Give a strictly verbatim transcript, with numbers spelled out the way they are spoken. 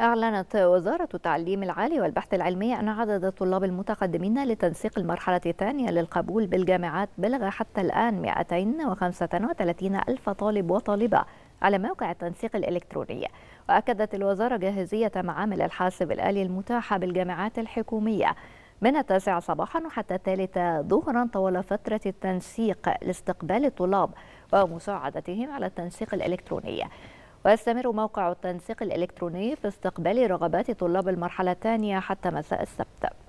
أعلنت وزارة التعليم العالي والبحث العلمي أن عدد طلاب المتقدمين لتنسيق المرحلة الثانية للقبول بالجامعات بلغ حتى الآن مئتين وخمسة وثلاثين ألف طالب وطالبة على موقع التنسيق الإلكتروني. وأكدت الوزارة جاهزية معامل الحاسب الآلي المتاحة بالجامعات الحكومية من التاسع صباحا وحتى الثالثة ظهرا طوال فترة التنسيق لاستقبال الطلاب ومساعدتهم على التنسيق الإلكتروني. ويستمر موقع التنسيق الإلكتروني في استقبال رغبات طلاب المرحلة الثانية حتى مساء السبت.